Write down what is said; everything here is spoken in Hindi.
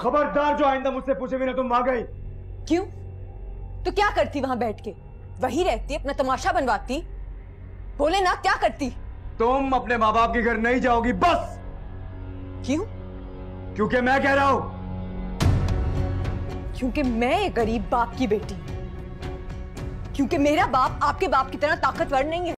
खबरदार जो आइंदा मुझसे पूछे बिना तुम आ गई। क्यों? तो क्या करती वहां बैठ के? वही रहती, अपना तमाशा बनवाती। बोले ना क्या करती? तुम अपने माँ बाप के घर नहीं जाओगी बस। क्यों? क्योंकि मैं कह रहा हूं। क्योंकि मैं एक गरीब बाप की बेटी। क्योंकि मेरा बाप आपके बाप की तरह ताकतवर नहीं है।